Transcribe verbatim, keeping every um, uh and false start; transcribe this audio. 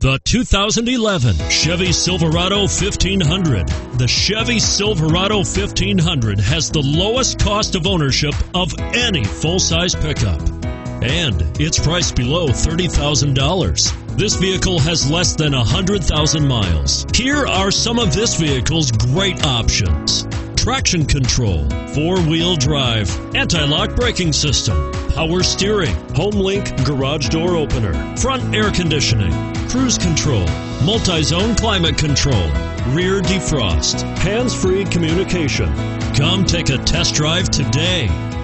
The two thousand eleven Chevy Silverado fifteen hundred. The Chevy Silverado fifteen hundred has the lowest cost of ownership of any full-size pickup, and it's priced below thirty thousand dollars. This vehicle has less than one hundred thousand miles. Here are some of this vehicle's great options: traction control, four-wheel drive, anti-lock braking system, power steering, home link garage door opener, front air conditioning, cruise control, multi-zone climate control, rear defrost, hands-free communication. Come take a test drive today.